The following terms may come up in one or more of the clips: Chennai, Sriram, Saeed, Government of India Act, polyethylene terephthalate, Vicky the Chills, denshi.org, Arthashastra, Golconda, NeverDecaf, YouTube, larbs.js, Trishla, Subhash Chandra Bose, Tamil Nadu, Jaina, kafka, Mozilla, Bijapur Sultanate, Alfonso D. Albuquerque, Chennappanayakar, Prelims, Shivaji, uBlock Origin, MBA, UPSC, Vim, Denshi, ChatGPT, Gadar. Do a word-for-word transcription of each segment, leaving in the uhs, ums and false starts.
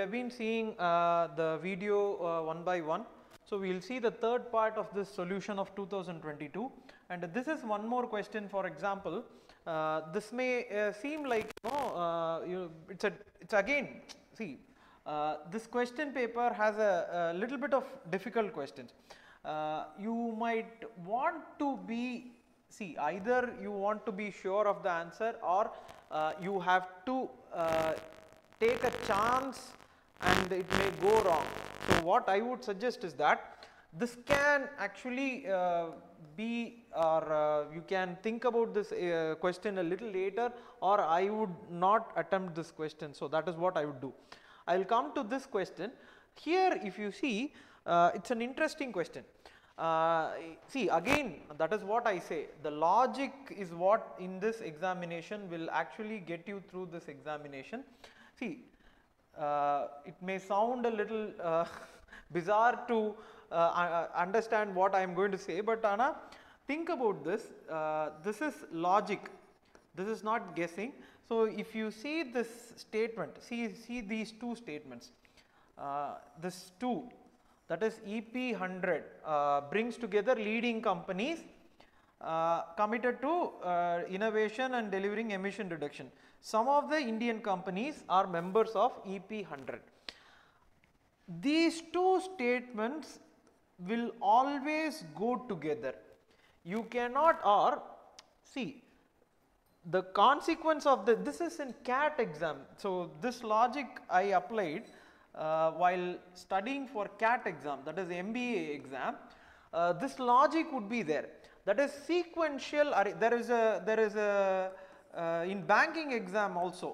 have been seeing uh, the video uh, one by one. So, we will see the third part of this solution of two thousand twenty-two, and this is one more question. For example, uh, this may uh, seem like you know, uh, you, it's a, it's again see uh, this question paper has a, a little bit of difficult questions. Uh, you might want to be see either you want to be sure of the answer, or uh, you have to uh, take a chance and it may go wrong. So, what I would suggest is that this can actually uh, be, or uh, you can think about this uh, question a little later, or I would not attempt this question. So, that is what I would do. I will come to this question. Here if you see, uh, it is an interesting question. Uh, see again, that is what I say, the logic is what in this examination will actually get you through this examination. See. Uh, it may sound a little uh, bizarre to uh, uh, understand what I am going to say, but Anna, think about this, uh, this is logic, this is not guessing. So, if you see this statement, see, see these two statements, uh, this two, that is E P one hundred uh, brings together leading companies uh, committed to uh, innovation and delivering emission reduction. Some of the Indian companies are members of E P one hundred. These two statements will always go together. You cannot, or see the consequence of the, this is in CAT exam. So, this logic I applied uh, while studying for CAT exam, that is M B A exam, uh, this logic would be there, that is sequential, there is a, there is a Uh, in banking exam also,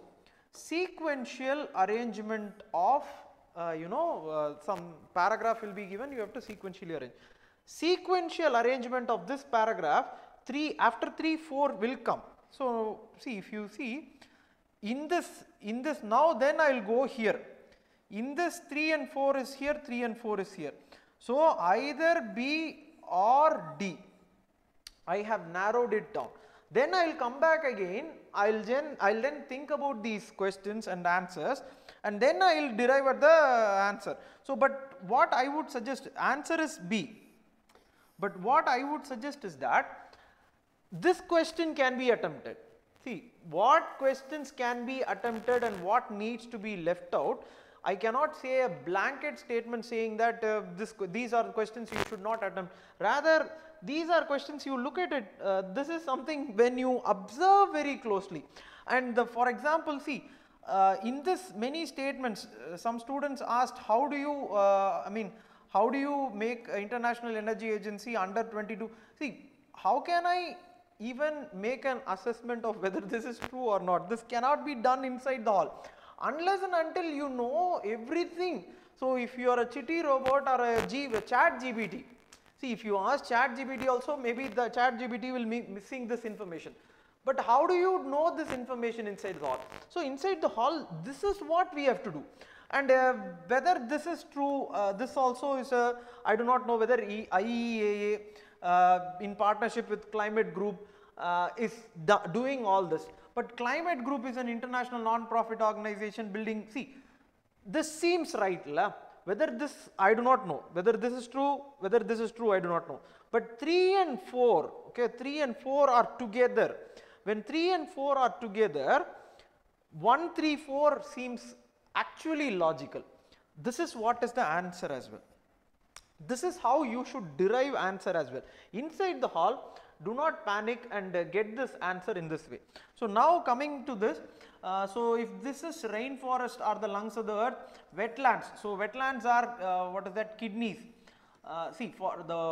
sequential arrangement of uh, you know uh, some paragraph will be given, you have to sequentially arrange. Sequential arrangement of this paragraph three, after three, four will come. So, see if you see in this, in this now then I will go here, in this three and four is here, three and four is here. So, either B or D, I have narrowed it down. Then I will come back again, I will then, I will then think about these questions and answers, and then I will derive at the answer. So, but what I would suggest, answer is B, but what I would suggest is that this question can be attempted. See what questions can be attempted and what needs to be left out. I cannot say a blanket statement saying that uh, this, these are questions you should not attempt, rather these are questions you look at it, uh, this is something when you observe very closely. And the, for example, see uh, in this many statements uh, some students asked how do you uh, I mean how do you make International Energy Agency under twenty-two. See, how can I even make an assessment of whether this is true or not? This cannot be done inside the hall unless and until you know everything. So, if you are a Chitty robot or a G, a Chat G P T, see if you ask Chat G P T also, maybe the Chat G P T will be missing this information. But how do you know this information inside the hall? So, inside the hall, this is what we have to do. And uh, whether this is true, uh, this also is a, I do not know whether I E A A uh, in partnership with Climate Group uh, is do doing all this. But Climate Group is an international non-profit organization building, see this seems right la, whether this I do not know, whether this is true, whether this is true I do not know. But three and four, okay, three and four are together, when three and four are together, one, three, four seems actually logical. This is what is the answer as well. This is how you should derive answer as well. Inside the hall, do not panic and uh, get this answer in this way. So, now coming to this, uh, so if this is rainforest are the lungs of the earth, wetlands, so wetlands are uh, what is that, kidneys. Uh, see, for the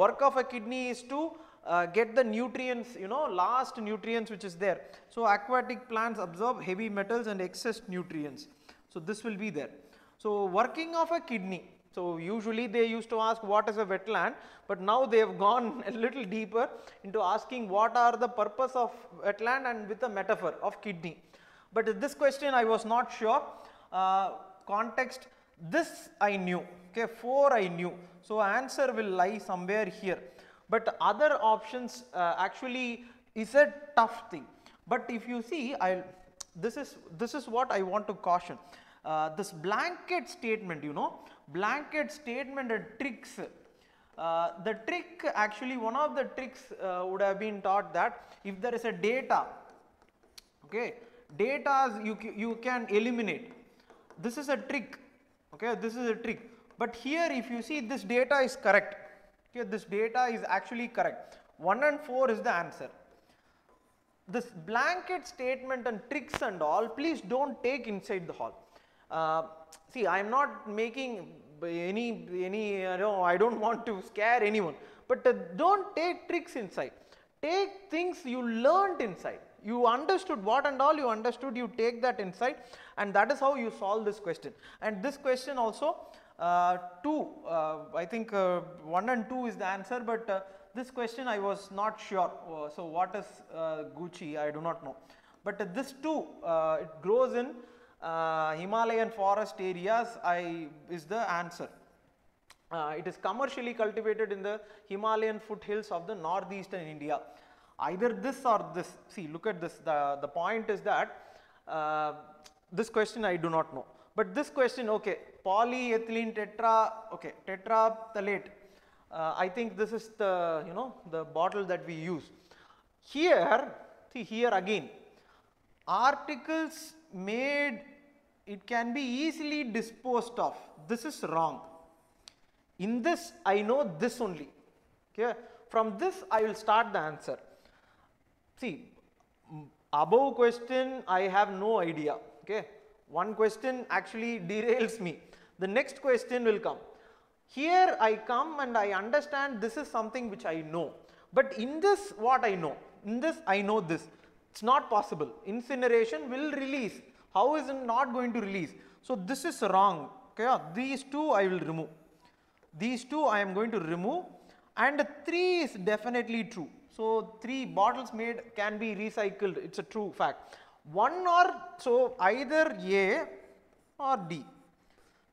work of a kidney is to uh, get the nutrients, you know, last nutrients which is there. So, aquatic plants absorb heavy metals and excess nutrients. So, this will be there. So, working of a kidney. So, usually they used to ask what is a wetland, but now they have gone a little deeper into asking what are the purpose of wetland and with a metaphor of kidney. But this question I was not sure, uh, context, this I knew, okay, four I knew. So, answer will lie somewhere here, but other options uh, actually is a tough thing. But if you see, I'll, this is, this is what I want to caution. Uh, this blanket statement, you know, blanket statement and tricks. Uh, the trick actually, one of the tricks uh, would have been taught that if there is a data, okay, data you, you can eliminate. This is a trick, okay, this is a trick. But here if you see, this data is correct, okay, this data is actually correct. one and four is the answer. This blanket statement and tricks and all, please do not take inside the hall. Uh, see, I am not making any, any uh, no, I do not want to scare anyone, but uh, do not take tricks inside. Take things you learnt inside, you understood what and all you understood, you take that inside, and that is how you solve this question. And this question also uh, two, uh, I think uh, one and two is the answer, but uh, this question I was not sure, uh, so what is uh, Gucci, I do not know. But uh, this too, uh, it grows in uh, Himalayan forest areas, I, is the answer. Uh, it is commercially cultivated in the Himalayan foothills of the northeastern India. Either this or this, see, look at this, the, the point is that uh, this question I do not know. But this question, okay, polyethylene tetra, okay, tetraphthalate. Uh, I think this is the, you know, the bottle that we use. Here, see, here again, articles made, it can be easily disposed of, this is wrong. In this I know this only, okay, from this I will start the answer. See, above question I have no idea, okay, one question actually derails me, the next question will come. Here I come and I understand this is something which I know, but in this what I know, in this I know this, it is not possible, incineration will release, how is it not going to release, so this is wrong, okay, these two I will remove, these two I am going to remove, and three is definitely true, so three bottles made can be recycled, it is a true fact. one or, so either A or D,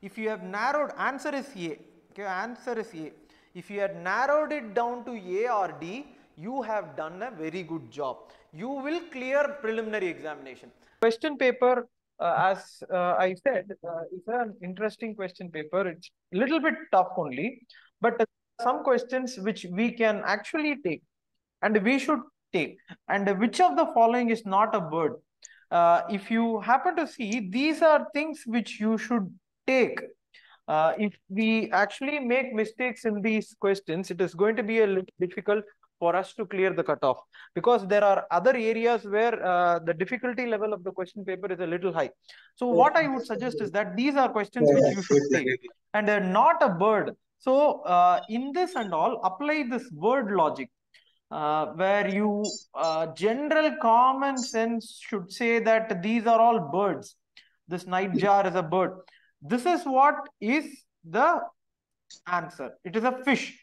if you have narrowed, answer is A. Okay, answer is A. If you had narrowed it down to A or D, you have done a very good job. You will clear preliminary examination. Question paper, uh, as uh, I said, uh, is an interesting question paper. It's a little bit tough only, but uh, some questions which we can actually take, and we should take. And uh, which of the following is not a bird? Uh, if you happen to see, these are things which you should take. Uh, if we actually make mistakes in these questions, it is going to be a little difficult for us to clear the cutoff, because there are other areas where uh, the difficulty level of the question paper is a little high. So what I would suggest is that these are questions which you should take, and they're not a bird. So uh, in this and all, apply this word logic, uh, where you uh, general common sense should say that these are all birds. This nightjar is a bird. This is what is the answer. It is a fish.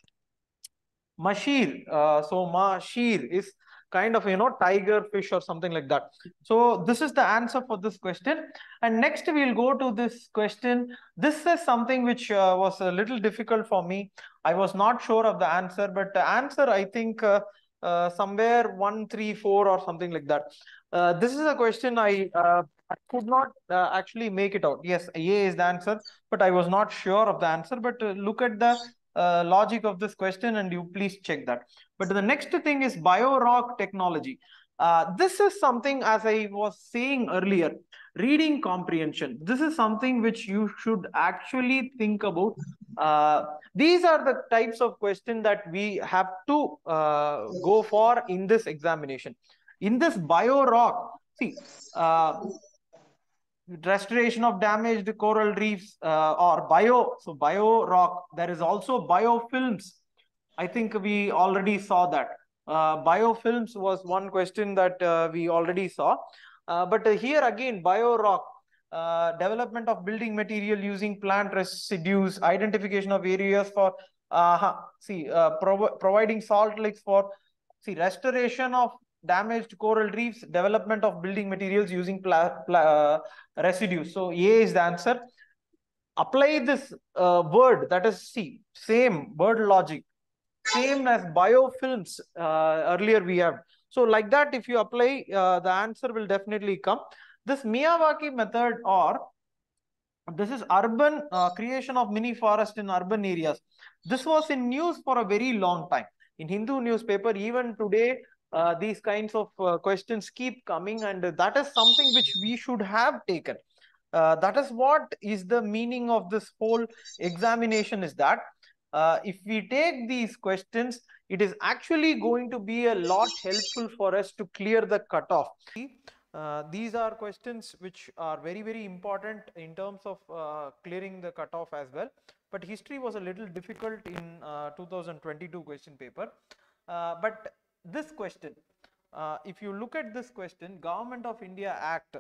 Mashir. Uh, so mashir is kind of, you know, tiger fish or something like that. So this is the answer for this question. And next we will go to this question. This is something which uh, was a little difficult for me. I was not sure of the answer, but the answer I think uh, uh, somewhere one three four or something like that. Uh, this is a question I... Uh, I could not uh, actually make it out. Yes, A is the answer, but I was not sure of the answer. But uh, look at the uh, logic of this question and you please check that. But the next thing is biorock technology. Uh, this is something, as I was saying earlier, reading comprehension. This is something which you should actually think about. Uh, these are the types of question that we have to uh, go for in this examination. In this biorock, see, uh, restoration of damaged coral reefs uh, or bio, so bio rock, there is also biofilms. I think we already saw that. Uh, biofilms was one question that uh, we already saw. Uh, but uh, here again, bio rock, uh, development of building material using plant residues, identification of areas for, uh, see, uh, pro providing salt licks for, see, restoration of damaged coral reefs, development of building materials using pla pla uh, residues. So A is the answer. Apply this uh, word, that is C, same word logic, same as biofilms uh, earlier we have. So like that, if you apply, uh, the answer will definitely come. This Miyawaki method or This is urban uh, creation of mini forest in urban areas. This was in news for a very long time. In Hindu newspaper, even today, uh, these kinds of uh, questions keep coming, and that is something which we should have taken. Uh, that is what is the meaning of this whole examination, is that uh, if we take these questions, it is actually going to be a lot helpful for us to clear the cutoff. Uh, these are questions which are very, very important in terms of uh, clearing the cutoff as well. But history was a little difficult in uh, two thousand twenty-two question paper. Uh, but this question, uh, if you look at this question, Government of India Act,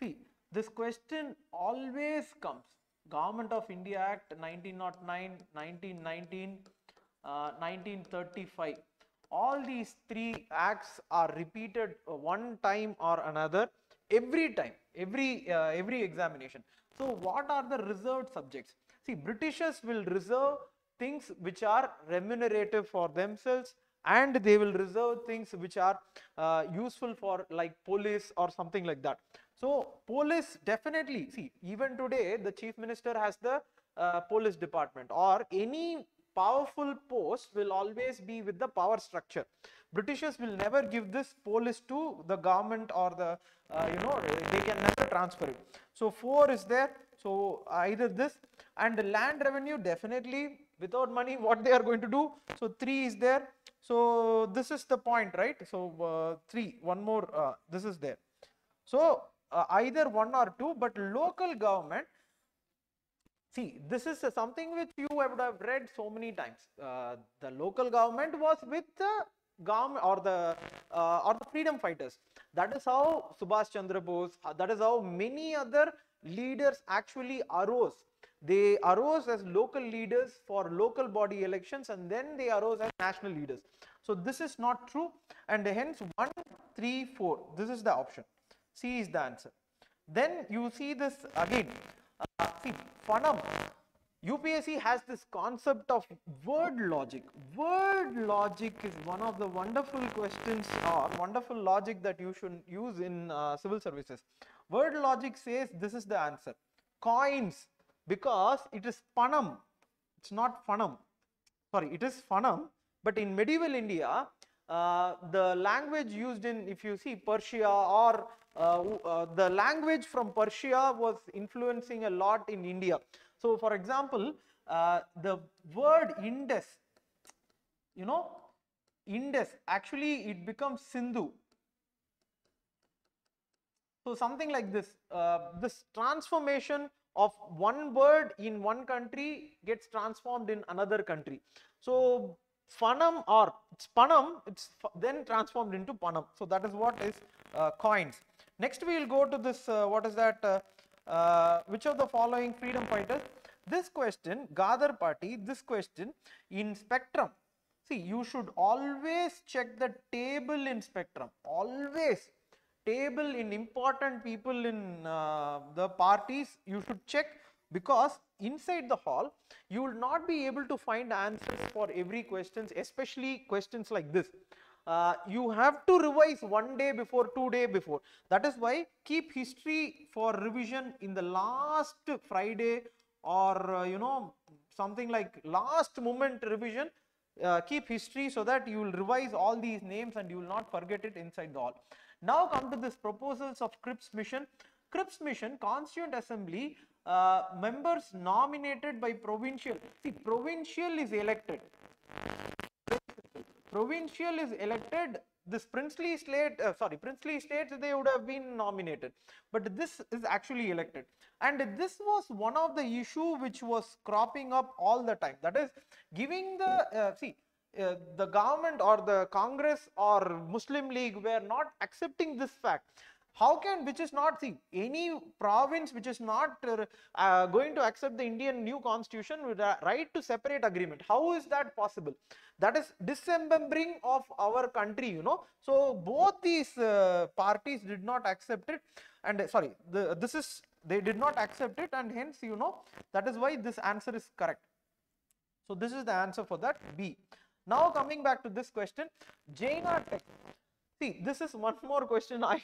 see, this question always comes. Government of India Act nineteen oh nine, nineteen nineteen, uh, nineteen thirty-five. All these three acts are repeated one time or another every time, every uh, every examination. So what are the reserved subjects? See, Britishers will reserve things which are remunerative for themselves, and they will reserve things which are uh, useful for, like, police or something like that. So police, definitely, see, even today the chief minister has the uh, police department, or any powerful post will always be with the power structure. Britishers will never give this police to the government, or the, uh, you know, they can never transfer it. So four is there. So either this, and the land revenue, definitely without money, what they are going to do. So three is there. So this is the point, right? So uh, three, one more, uh, this is there. So uh, either one or two, but local government. See, this is something which you would have read so many times. Uh, the local government was with the government or the uh, or the freedom fighters. That is how Subhash Chandra Bose, that is how many other leaders actually arose. They arose as local leaders for local body elections, and then they arose as national leaders. So this is not true, and hence one, three, four. This is the option. C is the answer. Then you see this again. Uh, see, Phanam, U P S C has this concept of word logic. Word logic is one of the wonderful questions or wonderful logic that you should use in uh, civil services. Word logic says this is the answer. Coins, because it is Panam, it's not Phanam. Sorry, it is Phanam, but in medieval India, uh, the language used in, if you see, Persia or Uh, uh, the language from Persia was influencing a lot in India. So, for example, uh, the word Indus, you know, Indus, actually it becomes Sindhu. So, something like this, uh, this transformation of one word in one country gets transformed in another country. So, Phanam, or it's Panam, it's then transformed into Panam. So, that is what is uh, coins. Next, we will go to this, uh, what is that, uh, uh, which of the following freedom fighters? This question, Gadar party, this question in Spectrum. See, you should always check the table in Spectrum, always. Table in important people in uh, the parties, you should check, because inside the hall, you will not be able to find answers for every question, especially questions like this. Uh, you have to revise one day before, two day before. That is why keep history for revision in the last Friday, or uh, you know, something like last moment revision. Uh, keep history so that you will revise all these names and you will not forget it inside the hall. Now come to this proposals of Cripps mission. Cripps mission, Constituent Assembly, uh, members nominated by provincial. See, provincial is elected. Provincial is elected, this princely slate, uh, sorry, princely states, they would have been nominated, but this is actually elected. And this was one of the issue which was cropping up all the time. That is giving the, uh, see, uh, the government or the Congress or Muslim League were not accepting this fact. How can, which is not, see, any province which is not uh, uh, going to accept the Indian new constitution with a right to separate agreement? How is that possible? That is dismembering of our country, you know. So both these uh, parties did not accept it, and uh, sorry, the, this is, they did not accept it, and hence, you know, that is why this answer is correct. So this is the answer for that, B. Now coming back to this question, Jaina text. See, this is one more question I...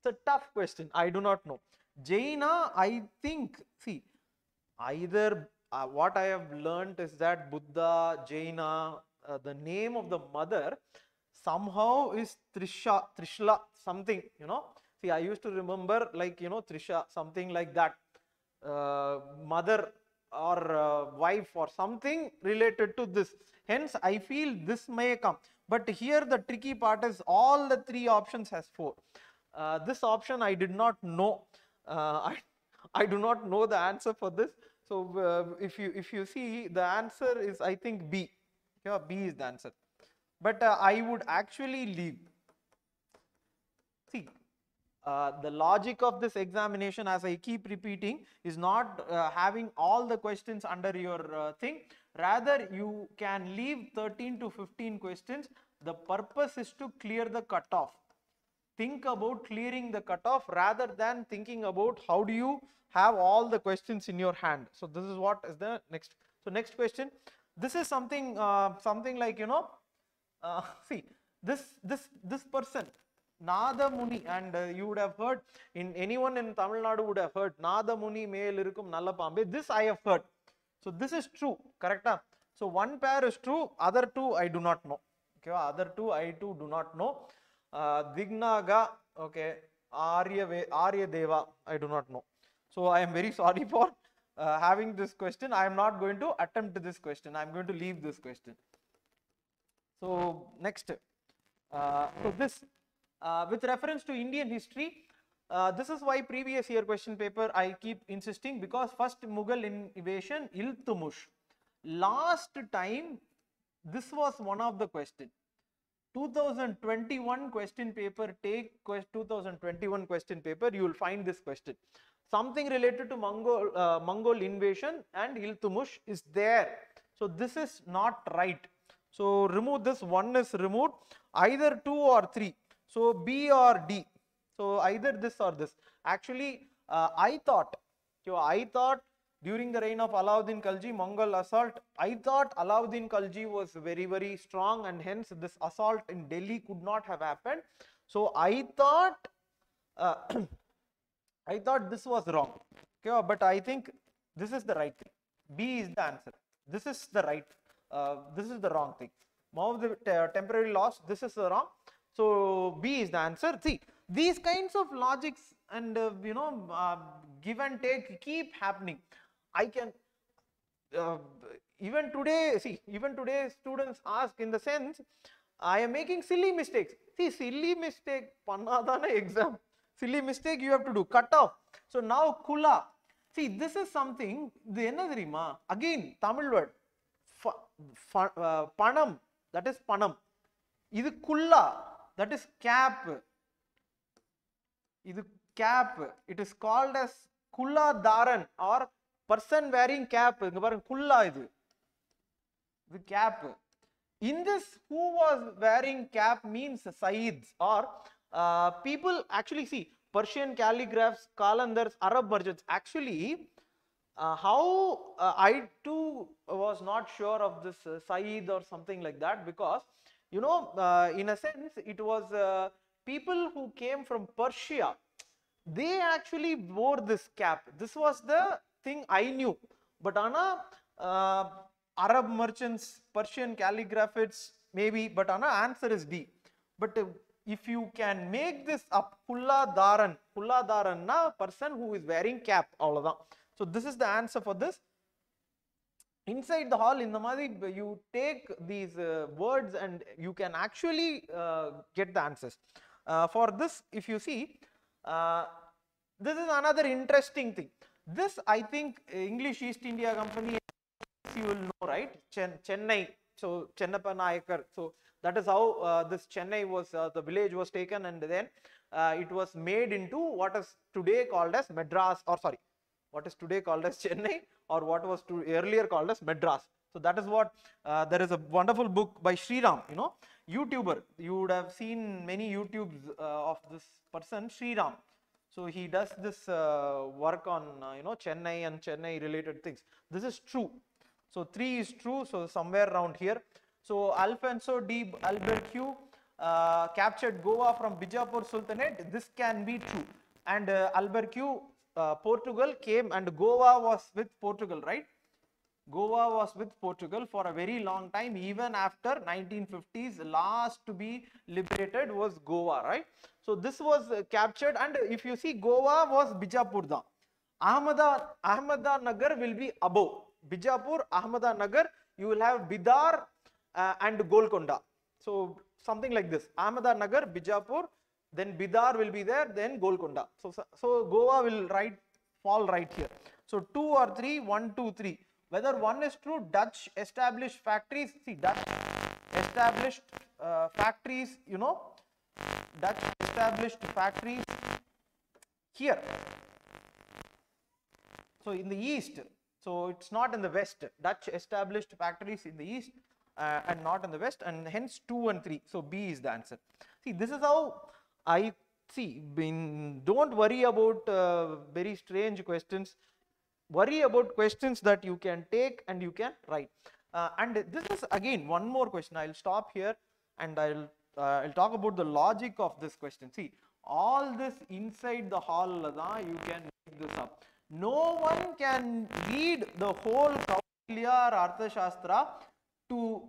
It's a tough question, I do not know. Jaina, I think, see, either uh, what I have learnt is that Buddha, Jaina, uh, the name of the mother somehow is Trisha, Trishla, something, you know. See, I used to remember like, you know, Trisha, something like that, uh, mother or uh, wife or something related to this. Hence, I feel this may come. But here the tricky part is all the three options has four. Uh, this option I did not know. Uh, I, I do not know the answer for this. So uh, if you if you see, the answer is, I think, B. Yeah, B is the answer. But uh, I would actually leave. See, uh, the logic of this examination, as I keep repeating, is not uh, having all the questions under your uh, thing. Rather, you can leave thirteen to fifteen questions. The purpose is to clear the cutoff. Think about clearing the cutoff rather than thinking about how do you have all the questions in your hand. So this is what is the next. So next question. This is something, uh, something like, you know, uh, see, this, this, this person, Nada Muni, and uh, you would have heard, in anyone in Tamil Nadu would have heard, Nada Muni mel irukum nalla paambe. This I have heard. So this is true, correct? Huh? So one pair is true, other two I do not know. Okay, other two I too do not know. Uh, Dignaga, okay, Arya, Arya Deva, I do not know. So I am very sorry for uh, having this question. I am not going to attempt this question. I am going to leave this question. So next, uh, so this, uh, with reference to Indian history, uh, this is why previous year question paper I keep insisting, because first Mughal invasion, Iltutmish. Last time, this was one of the questions. two thousand twenty-one question paper, take two thousand twenty-one question paper, you will find this question. Something related to Mongol, uh, Mongol invasion and Iltutmish is there. So this is not right. So remove this, one is removed, either two or three. So B or D. So either this or this. Actually, uh, I thought, so I thought during the reign of Alauddin Khalji, Mongol assault, I thought Alauddin Khalji was very, very strong and hence this assault in Delhi could not have happened. So I thought, uh, I thought this was wrong. Okay, but I think this is the right thing. B is the answer. This is the right, uh, this is the wrong thing. More of the uh, temporary loss, this is the wrong. So B is the answer. See, these kinds of logics and uh, you know, uh, give and take keep happening. I can, uh, even today, see, even today students ask in the sense, I am making silly mistakes. See, silly mistake, pannadana exam, silly mistake you have to do, cut off. So now kula, see, this is something, again, Tamil word, fa, fa, uh, panam, that is panam, idu kulla, that is cap, idu cap, it is called as kula dharan or person wearing cap. The cap. In this, who was wearing cap means Saeed or uh, people actually see Persian calligraphs, calendars, Arab merchants. Actually, uh, how uh, I too was not sure of this uh, Saeed or something like that, because you know, uh, in a sense, it was uh, people who came from Persia. They actually wore this cap. This was the thing I knew, but Anna, uh, Arab merchants, Persian calligraphists, maybe, but Anna, answer is D. But uh, if you can make this up, kulla dharan, kulla dharan na, person who is wearing cap, all of them. So this is the answer for this. Inside the hall, in the madhi, you take these uh, words and you can actually uh, get the answers. Uh, for this, if you see, uh, this is another interesting thing. This, I think, English East India Company, you will know, right? Chen Chennai, so Chennappanayakar. So that is how uh, this Chennai was, uh, the village was taken, and then uh, it was made into what is today called as Madras, or sorry, what is today called as Chennai, or what was to earlier called as Madras. So that is what, uh, there is a wonderful book by Sriram, you know, YouTuber. You would have seen many YouTubes uh, of this person, Sriram. So he does this uh, work on, uh, you know, Chennai and Chennai related things. This is true. So three is true. So somewhere around here. So Alfonso D. Albuquerque uh, captured Goa from Bijapur Sultanate. This can be true. And uh, Albuquerque uh, Portugal came, and Goa was with Portugal, right? Goa was with Portugal for a very long time. Even after nineteen fifties, last to be liberated was Goa, right? So this was uh, captured, and if you see, Goa was Bijapurda. Ahmada, Ahmadnagar will be above. Bijapur, Ahmadnagar, you will have Bidar uh, and Golconda. So something like this, Ahmadnagar, Bijapur, then Bidar will be there, then Golconda. So, so Goa will right, fall right here. So two or three, one, two, three. Whether one is true, Dutch established factories, see Dutch established uh, factories, you know, Dutch established factories here. So in the east, so it's not in the west, Dutch established factories in the east uh, and not in the west, and hence two and three. So B is the answer. See, this is how I see, been, don't worry about uh, very strange questions. Worry about questions that you can take and you can write. Uh, and this is again one more question. I'll stop here and I'll, uh, I'll talk about the logic of this question. See, all this inside the hall, you can make this up. No one can read the whole Kautilya or Arthashastra to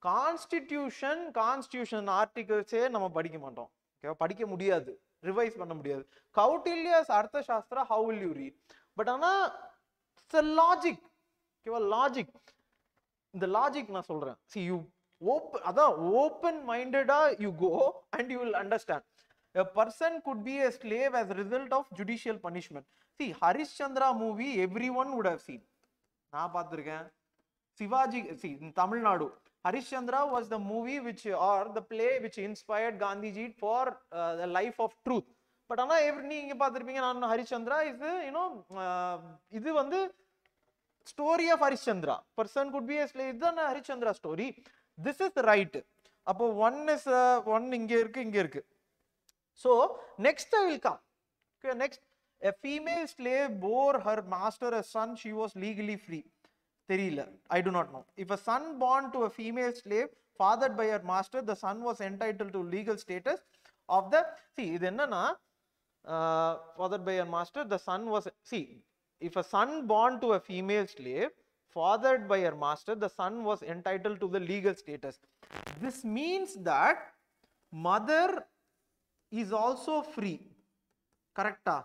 constitution, constitution article say, nama padikka mattom. Okay, padikka mudiyadhu, revise panna mudiyadhu. Kautilya's Arthashastra, how will you read? But ana, it's a logic. Okay, logic. The logic na solran. See, you open, open-minded you go and you will understand. A person could be a slave as a result of judicial punishment. See, Harish Chandra movie, everyone would have seen. Na pathirken. Shivaji, see, in Tamil Nadu, Harish Chandra was the movie which, or the play which inspired Gandhiji for uh, the life of truth. But ana everything you can Harish Chandra is, you know, uh, this is the story of Harish Chandra. Person could be a slave, this is the Harish Chandra story. This is the right. Appo one is uh, one inge irukku, inge irukku. So next I will come. Okay, next, a female slave bore her master a son. She was legally free. Therila, I do not know. If a son born to a female slave fathered by her master, the son was entitled to legal status of the. See, then na. Uh, fathered by her master, the son was, see, if a son born to a female slave, fathered by her master, the son was entitled to the legal status. This means that mother is also free. Correcta?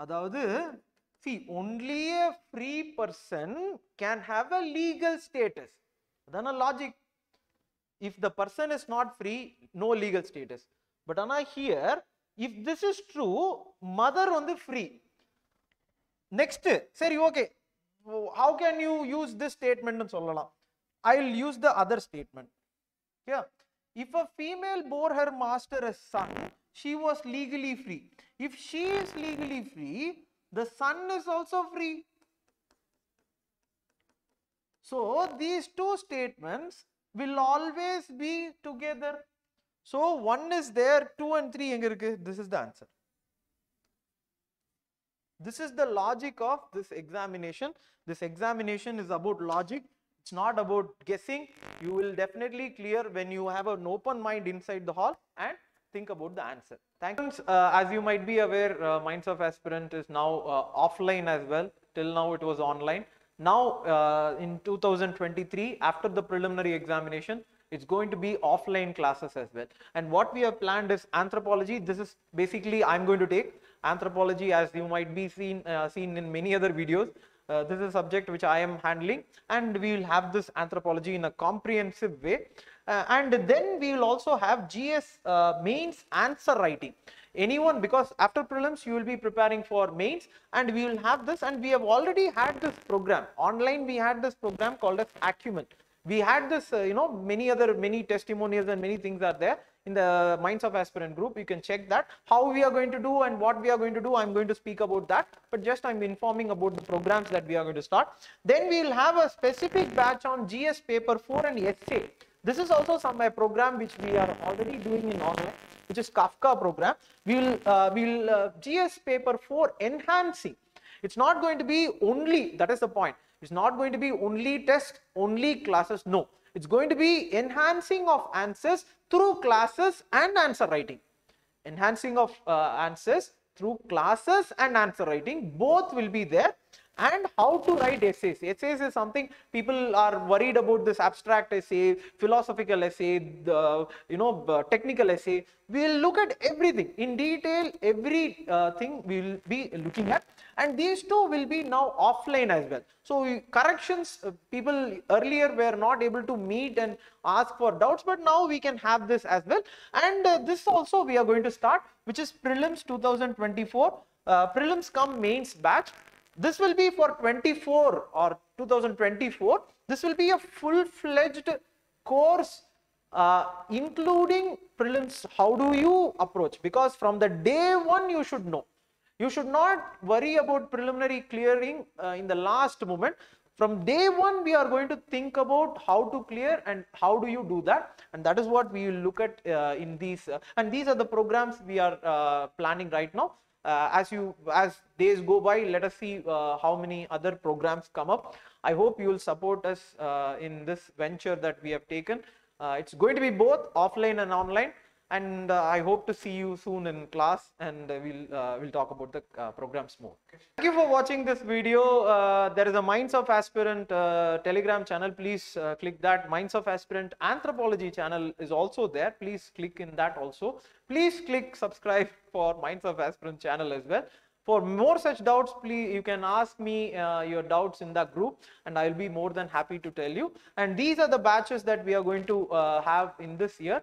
Adavadu, see, only a free person can have a legal status. Then a logic. If the person is not free, no legal status. But ana here, if this is true, mother on the free. Next, sir, okay, how can you use this statement? I will use the other statement. Yeah. If a female bore her master a son, she was legally free. If she is legally free, the son is also free. So these two statements will always be together. So one is there, two and three, this is the answer. This is the logic of this examination. This examination is about logic. It's not about guessing. You will definitely clear when you have an open mind inside the hall and think about the answer. Thanks. Uh, as you might be aware, uh, Minds of Aspirant is now uh, offline as well. Till now it was online. Now uh, in two thousand twenty-three, after the preliminary examination, it's going to be offline classes as well. And what we have planned is anthropology. This is basically I'm going to take anthropology, as you might be seen uh, seen in many other videos. Uh, this is a subject which I am handling, and we will have this anthropology in a comprehensive way. Uh, and then we will also have G S uh, mains answer writing. Anyone, because after prelims you will be preparing for mains, and we will have this. And we have already had this program online. We had this program called as Acumen. We had this, uh, you know, many other, many testimonials and many things are there in the Minds of Aspirant group. You can check that, how we are going to do and what we are going to do. I'm going to speak about that, but just I'm informing about the programs that we are going to start. Then we will have a specific batch on G S paper four and essay. This is also some a program which we are already doing in online, which is Kafka program. We will, uh, we will uh, G S paper four enhancing. It's not going to be only, that is the point. It's not going to be only test, only classes. No, it's going to be enhancing of answers through classes and answer writing. Enhancing of uh, answers through classes and answer writing, both will be there. And how to write essays. Essays is something people are worried about, this abstract essay, philosophical essay, the, you know, technical essay. We will look at everything in detail, every uh, thing we will be looking at. And these two will be now offline as well. So corrections, uh, people earlier were not able to meet and ask for doubts, but now we can have this as well. And uh, this also we are going to start, which is prelims two thousand twenty-four. Uh, prelims come mains batch. This will be for twenty-four or two thousand twenty-four. This will be a full-fledged course, uh, including prelims. How do you approach? Because from the day one, you should know. You should not worry about preliminary clearing uh, in the last moment. From day one, we are going to think about how to clear and how do you do that. And that is what we will look at uh, in these. Uh, and these are the programs we are uh, planning right now. Uh, as you as days go by, let us see uh, how many other programs come up. I hope you will support us uh, in this venture that we have taken. Uh, it's going to be both offline and online, and uh, I hope to see you soon in class, and uh, we'll uh, we'll talk about the uh, programs more. Okay. Thank you for watching this video. Uh, there is a Minds of Aspirant uh, Telegram channel. Please uh, click that. Minds of Aspirant Anthropology channel is also there. Please click in that also. Please click subscribe for Minds of Aspirant channel as well. For more such doubts, please, you can ask me uh, your doubts in the group, and I'll be more than happy to tell you. And these are the batches that we are going to uh, have in this year.